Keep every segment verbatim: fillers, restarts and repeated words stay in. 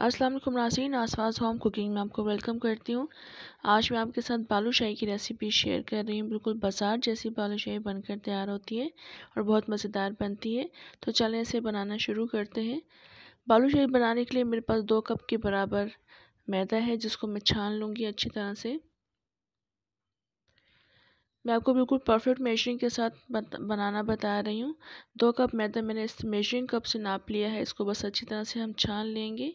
अस्सलाम वालेकुम नाज़रीन, आसफाज़ होम कुकिंग में आपको वेलकम करती हूँ। आज मैं आपके साथ बालूशाही की रेसिपी शेयर कर रही हूँ। बिल्कुल बाजार जैसी बालूशाही बनकर तैयार होती है और बहुत मज़ेदार बनती है। तो चलें इसे बनाना शुरू करते हैं। बालूशाही बनाने के लिए मेरे पास दो कप के बराबर मैदा है, जिसको मैं छान लूँगी अच्छी तरह से। मैं आपको बिल्कुल परफेक्ट मेजरिंग के साथ बत, बनाना बता रही हूँ। दो कप मैदा मैंने इस मेजरिंग कप से नाप लिया है। इसको बस अच्छी तरह से हम छान लेंगे।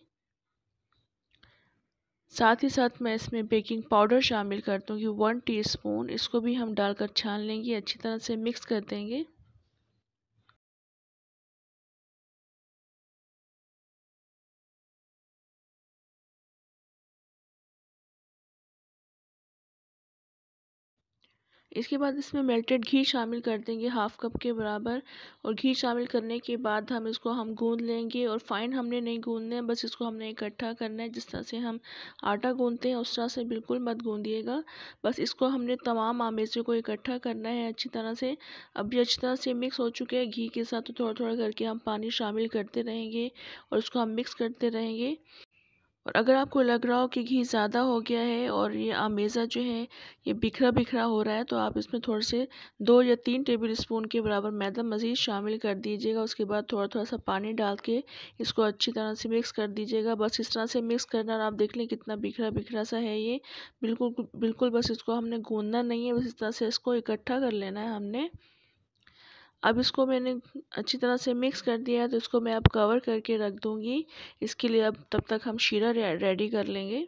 साथ ही साथ मैं इसमें बेकिंग पाउडर शामिल कर दूँगी वन टीस्पून। इसको भी हम डालकर छान लेंगे, अच्छी तरह से मिक्स कर देंगे। इसके बाद इसमें मेल्टेड घी शामिल कर देंगे हाफ़ कप के बराबर। और घी शामिल करने के बाद हम इसको हम गूंद लेंगे। और फाइन हमने नहीं गूंदना है, बस इसको हमने इकट्ठा करना है। जिस तरह से हम आटा गूंदते हैं उस तरह से बिल्कुल मत गूंदिएगा। बस इसको हमने तमाम आमेज़े को इकट्ठा करना है अच्छी तरह से। अब ये अच्छी तरह से मिक्स हो चुके हैं घी के साथ, तो थोड़ा थोड़ा करके हम पानी शामिल करते रहेंगे और उसको हम मिक्स करते रहेंगे। और अगर आपको लग रहा हो कि घी ज़्यादा हो गया है और ये आमेज़ा जो है ये बिखरा बिखरा हो रहा है, तो आप इसमें थोड़े से दो या तीन टेबल स्पून के बराबर मैदा मज़ीद शामिल कर दीजिएगा। उसके बाद थोड़ा थोड़ा सा पानी डाल के इसको अच्छी तरह से मिक्स कर दीजिएगा। बस इस तरह से मिक्स करना। और आप देख लें कितना बिखरा बिखरा सा है ये, बिल्कुल बिल्कुल। बस इसको हमने गूंदना नहीं है, बस इस तरह से इसको इकट्ठा कर लेना है हमने। अब इसको मैंने अच्छी तरह से मिक्स कर दिया है, तो इसको मैं अब कवर करके रख दूंगी। इसके लिए अब तब तक हम शीरा रेडी कर लेंगे।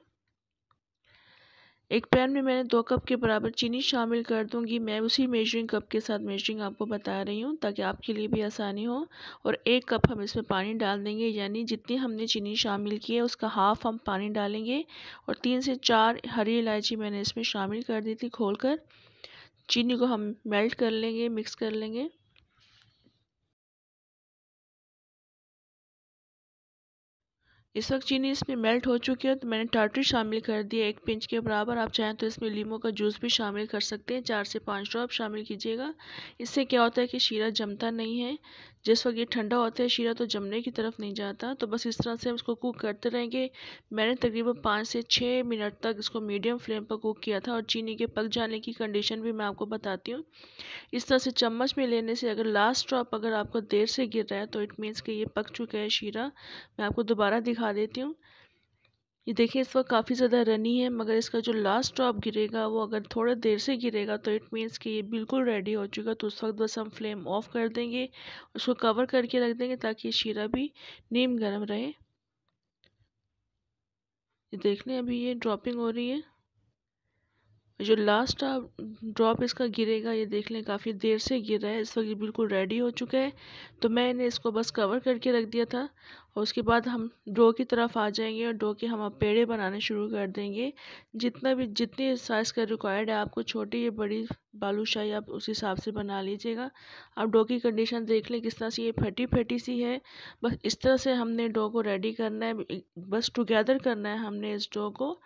एक पैन में मैंने दो कप के बराबर चीनी शामिल कर दूंगी। मैं उसी मेजरिंग कप के साथ मेजरिंग आपको बता रही हूँ ताकि आपके लिए भी आसानी हो। और एक कप हम इसमें पानी डाल देंगे, यानी जितनी हमने चीनी शामिल की है उसका हाफ़ हम पानी डालेंगे। और तीन से चार हरी इलायची मैंने इसमें शामिल कर दी थी खोल कर। चीनी को हम मेल्ट कर लेंगे, मिक्स कर लेंगे। इस वक्त चीनी इसमें मेल्ट हो चुकी है, तो मैंने टार्टर शामिल कर दिया एक पिंच के बराबर। आप चाहें तो इसमें लीमू का जूस भी शामिल कर सकते हैं, चार से पाँच ड्रॉप शामिल कीजिएगा। इससे क्या होता है कि शीरा जमता नहीं है। जिस वक्त ये ठंडा होता है शीरा तो जमने की तरफ नहीं जाता। तो बस इस तरह से हम इसको कुक करते रहेंगे। मैंने तकरीबन पाँच से छः मिनट तक इसको मीडियम फ्लेम पर कुक किया था। और चीनी के पक जाने की कंडीशन भी मैं आपको बताती हूँ। इस तरह से चम्मच में लेने से अगर लास्ट ड्रॉप अगर आपको देर से गिर रहा है तो इट मीन्स कि ये पक चुका है शीरा। मैं आपको दोबारा दिखा देती हूँ। ये देखिए इस वक्त काफ़ी ज़्यादा रनी है, मगर इसका जो लास्ट ड्रॉप गिरेगा वो अगर थोड़े देर से गिरेगा तो इट मीन्स कि ये बिल्कुल रेडी हो चुका। तो उस वक्त बस हम फ्लेम ऑफ कर देंगे, उसको कवर करके रख देंगे ताकि शीरा भी नीम गर्म रहे। ये देख लें अभी ये ड्रॉपिंग हो रही है। जो लास्ट ड्रॉप इसका गिरेगा ये देख लें काफ़ी देर से गिर रहा है। इस वक्त ये बिल्कुल रेडी हो चुका है। तो मैंने इसको बस कवर करके रख दिया था। और उसके बाद हम डो की तरफ आ जाएंगे और डो के हम अब पेड़े बनाने शुरू कर देंगे। जितना भी जितनी साइज़ का रिक्वायर्ड है, आपको छोटी या बड़ी बालूशाही आप उस हिसाब से बना लीजिएगा। आप डो की कंडीशन देख लें किस तरह से ये फटी फटी सी है। बस इस तरह से हमने डो को रेडी करना है, बस टुगेदर करना है हमने इस डो को।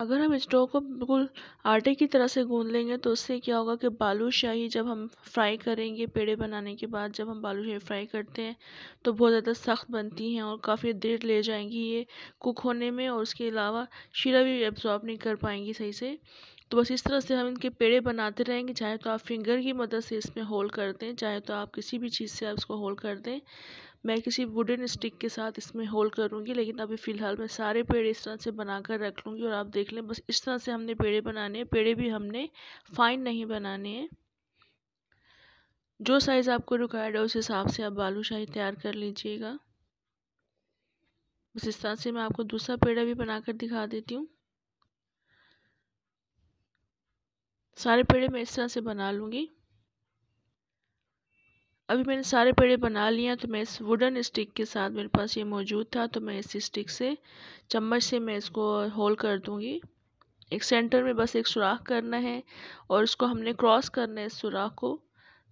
अगर हम इस डो को बिल्कुल आटे की तरह से गूंद लेंगे तो उससे क्या होगा कि बालूशाही जब हम फ्राई करेंगे, पेड़े बनाने के बाद जब हम बालूशाही फ्राई करते हैं तो बहुत ज़्यादा सख्त बनती हैं और काफ़ी देर ले जाएंगी ये कुक होने में। और उसके अलावा शीरा भी एब्जॉर्ब नहीं कर पाएंगी सही से। तो बस इस तरह से हम इनके पेड़े बनाते रहेंगे। चाहे तो आप फिंगर की मदद से इसमें होल कर दें, चाहे तो आप किसी भी चीज़ से आप इसको होल कर दें। मैं किसी वुडन स्टिक के साथ इसमें होल करूँगी, लेकिन अभी फ़िलहाल मैं सारे पेड़े इस तरह से बनाकर रख लूँगी। और आप देख लें बस इस तरह से हमने पेड़े बनाने हैं। पेड़े भी हमने फाइन नहीं बनाने हैं। जो साइज़ आपको रिक्वायर्ड है उस हिसाब से आप बालूशाही तैयार कर लीजिएगा। बस इस तरह से मैं आपको दूसरा पेड़ा भी बनाकर दिखा देती हूँ। सारे पेड़े मैं इस तरह से बना लूँगी। अभी मैंने सारे पेड़े बना लिए हैं। तो मैं इस वुडन स्टिक के साथ, मेरे पास ये मौजूद था, तो मैं इस स्टिक से चम्मच से मैं इसको होल कर दूँगी। एक सेंटर में बस एक सुराख करना है और इसको हमने क्रॉस करना है। इस सुराख को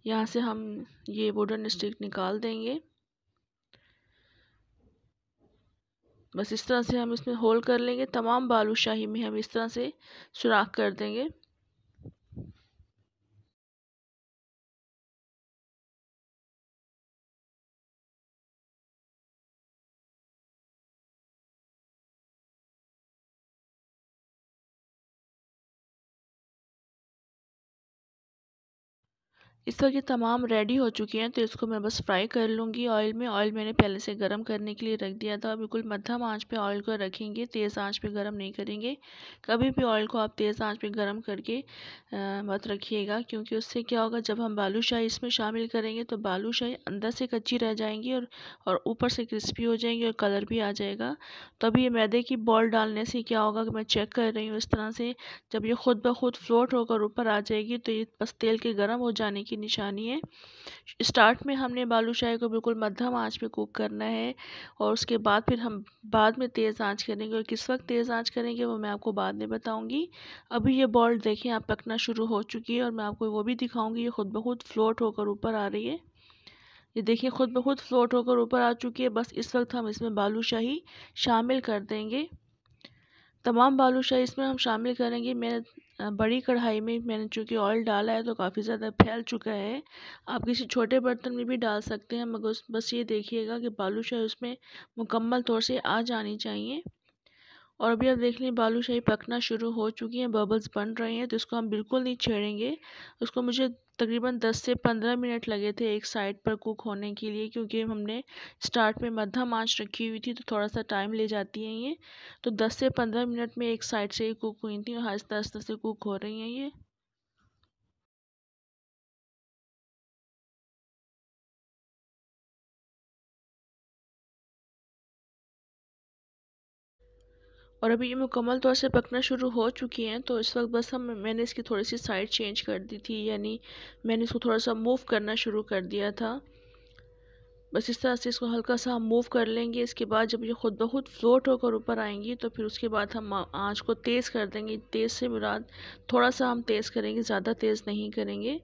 यहाँ से हम ये वुडन स्टिक निकाल देंगे। बस इस तरह से हम इसमें होल कर लेंगे। तमाम बालूशाही में हम इस तरह से सुराख कर देंगे। इस वक्त ये तमाम रेडी हो चुकी हैं, तो इसको मैं बस फ्राई कर लूँगी ऑयल में। ऑयल मैंने पहले से गर्म करने के लिए रख दिया था। बिल्कुल मध्यम आंच पे ऑयल को रखेंगे, तेज़ आंच पे गर्म नहीं करेंगे। कभी भी ऑयल को आप तेज़ आंच पे गर्म करके आ, मत रखिएगा, क्योंकि उससे क्या होगा, जब हम बालूशाही इसमें शामिल करेंगे तो बालूशाही अंदर से कच्ची रह जाएंगी और और ऊपर से क्रिस्पी हो जाएंगी और कलर भी आ जाएगा। तो अभी ये मैदे की बॉल डालने से क्या होगा कि मैं चेक कर रही हूँ, इस तरह से जब ये खुद ब खुद फ्लोट होकर ऊपर आ जाएगी तो ये बस तेल के गर्म हो जाने की निशानी है। स्टार्ट में हमने बालूशाही को बिल्कुल मध्यम आंच पे कुक करना है और उसके बाद फिर हम बाद में तेज़ आंच करेंगे, और किस वक्त तेज़ आंच करेंगे वो मैं आपको बाद में बताऊंगी। अभी ये बॉल देखें आप पकना शुरू हो चुकी है और मैं आपको वो भी दिखाऊंगी। ये खुद ब खुद फ्लोट होकर ऊपर आ रही है, ये देखिए खुद ब खुद फ्लोट होकर ऊपर आ चुकी है। बस इस वक्त हम इसमें बालूशाही शामिल कर देंगे। तमाम बालूशाही इसमें हम शामिल करेंगे। मैंने बड़ी कढ़ाई में मैंने चूँकि ऑयल डाला है तो काफ़ी ज़्यादा फैल चुका है। आप किसी छोटे बर्तन में भी डाल सकते हैं, मगर बस ये देखिएगा कि बालूशाही उसमें मुकम्मल तौर से आ जानी चाहिए। और अभी आप देख लें बालूशाही पकना शुरू हो चुकी है, बबल्स बन रहे हैं, तो इसको हम बिल्कुल नहीं छेड़ेंगे। उसको मुझे तकरीबन दस से पंद्रह मिनट लगे थे एक साइड पर कुक होने के लिए, क्योंकि हमने स्टार्ट में मध्यम आंच रखी हुई थी तो थोड़ा सा टाइम ले जाती हैं ये। तो दस से पंद्रह मिनट में एक साइड से ही कुक हुई थी और आहिस्ता आहिस्ता से कुक हो रही हैं ये। और अभी ये मुकम्मल तौर से पकना शुरू हो चुकी हैं, तो इस वक्त बस हम मैंने इसकी थोड़ी सी साइड चेंज कर दी थी, यानी मैंने इसको थोड़ा सा मूव करना शुरू कर दिया था। बस इस तरह से इसको हल्का सा हम मूव कर लेंगे। इसके बाद जब ये खुद ब खुद फ्लोट होकर ऊपर आएंगी तो फिर उसके बाद हम आंच को तेज़ कर देंगे। तेज़ से मुराद थोड़ा सा हम तेज़ करेंगे, ज़्यादा तेज़ नहीं करेंगे।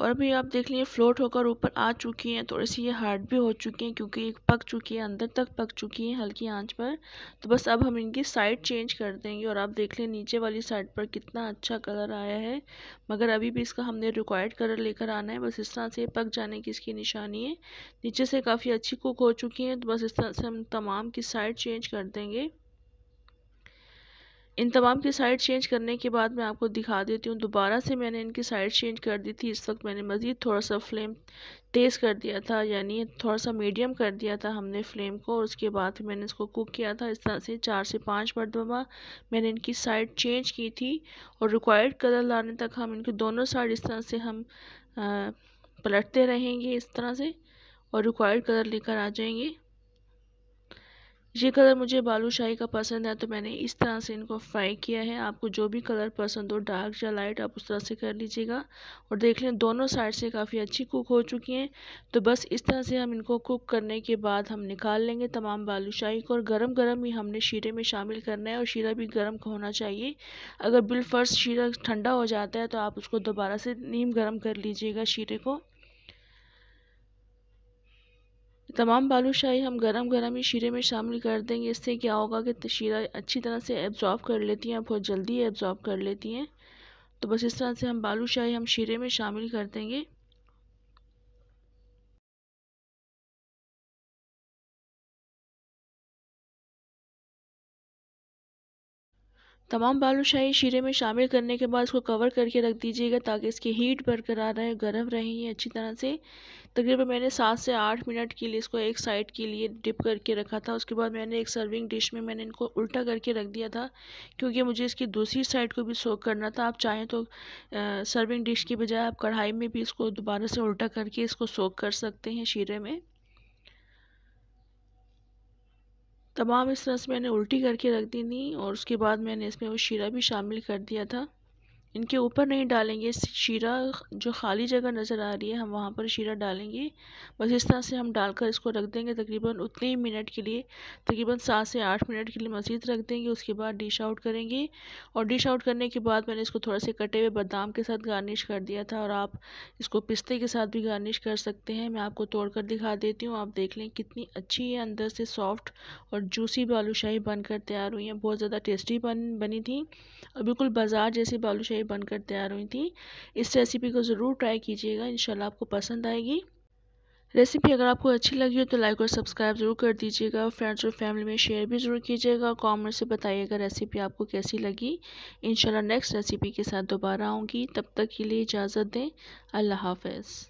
और अभी आप देख लीजिए फ्लोट होकर ऊपर आ चुकी हैं, थोड़ी सी ये हार्ड भी हो चुकी हैं क्योंकि पक चुकी है, अंदर तक पक चुकी हैं हल्की आंच पर। तो बस अब हम इनकी साइड चेंज कर देंगे और आप देख लें नीचे वाली साइड पर कितना अच्छा कलर आया है। मगर अभी भी इसका हमने रिक्वायर्ड कलर लेकर आना है। बस इस तरह से पक जाने की इसकी निशानी है। नीचे से काफ़ी अच्छी कुक हो चुकी हैं, तो बस इस तरह से हम तमाम की साइड चेंज कर देंगे। इन तमाम की साइड चेंज करने के बाद मैं आपको दिखा देती हूँ। दोबारा से मैंने इनकी साइड चेंज कर दी थी। इस वक्त मैंने मज़ीद थोड़ा सा फ्लेम तेज़ कर दिया था, यानी थोड़ा सा मीडियम कर दिया था हमने फ्लेम को, और उसके बाद मैंने इसको कुक किया था। इस तरह से चार से पाँच मरतबा मैंने इनकी साइड चेंज की थी और रिक्वायर्ड कलर लाने तक हम इनकी दोनों साइड इस तरह से हम आ, पलटते रहेंगे इस तरह से, और रिक्वायर्ड कलर लेकर आ जाएंगे। ये कलर मुझे बालूशाही का पसंद है तो मैंने इस तरह से इनको फ्राई किया है। आपको जो भी कलर पसंद हो, डार्क या लाइट, आप उस तरह से कर लीजिएगा। और देख लें दोनों साइड से काफ़ी अच्छी कुक हो चुकी हैं। तो बस इस तरह से हम इनको कुक करने के बाद हम निकाल लेंगे तमाम बालूशाही को, और गरम गरम ही हमने शीरे में शामिल करना है, और शीरा भी गर्म होना चाहिए। अगर बिलफर्ज शीरा ठंडा हो जाता है तो आप उसको दोबारा से नीम गर्म कर लीजिएगा शीरे को। तमाम बालूशाही हम गरम गरम ही शीरे में शामिल कर देंगे। इससे क्या होगा कि शीरा अच्छी तरह से एब्जॉर्ब कर लेती हैं, बहुत जल्दी एब्जॉर्ब कर लेती हैं। तो बस इस तरह से हम बालूशाही हम शीरे में शामिल कर देंगे। तमाम बालूशाही शीरे में शामिल करने के बाद इसको कवर करके रख दीजिएगा ताकि इसकी हीट बरकरार रहे, गर्म रहे ये अच्छी तरह से। तकरीबन मैंने सात से आठ मिनट के लिए इसको एक साइड के लिए डिप करके रखा था। उसके बाद मैंने एक सर्विंग डिश में मैंने इनको उल्टा करके रख दिया था, क्योंकि मुझे इसकी दूसरी साइड को भी सोक करना था। आप चाहें तो आ, सर्विंग डिश की बजाय आप कढ़ाई में भी इसको दोबारा से उल्टा करके इसको सोक कर सकते हैं शीरे में। तमाम इस तरह से मैंने उल्टी करके रख दी थी, और उसके बाद मैंने इसमें वो शीरा भी शामिल कर दिया था। इनके ऊपर नहीं डालेंगे शीरा, जो खाली जगह नज़र आ रही है हम वहाँ पर शीरा डालेंगे। बस इस तरह से हम डालकर इसको रख देंगे तकरीबन उतने ही मिनट के लिए, तकरीबन सात से आठ मिनट के लिए मज़ीद रख देंगे। उसके बाद डिश आउट करेंगे, और डिश आउट करने के बाद मैंने इसको थोड़ा से कटे हुए बादाम के साथ गार्निश कर दिया था, और आप इसको पिस्ते के साथ भी गार्निश कर सकते हैं। मैं आपको तोड़ कर दिखा देती हूँ। आप देख लें कितनी अच्छी है, अंदर से सॉफ्ट और जूसी बालूशाही बनकर तैयार हुई हैं। बहुत ज़्यादा टेस्टी बन बनी थी और बिल्कुल बाजार जैसी बालूशाही बनकर तैयार हुई थी। इस रेसिपी को ज़रूर ट्राई कीजिएगा, इंशाल्लाह आपको पसंद आएगी। रेसिपी अगर आपको अच्छी लगी हो तो लाइक और सब्सक्राइब ज़रूर कर दीजिएगा। फ्रेंड्स और फैमिली में शेयर भी ज़रूर कीजिएगा। कमेंट से बताइएगा रेसिपी आपको कैसी लगी। इंशाल्लाह नेक्स्ट रेसिपी के साथ दोबारा आऊँगी। तब तक के लिए इजाज़त दें। अल्लाह हाफ़िज़।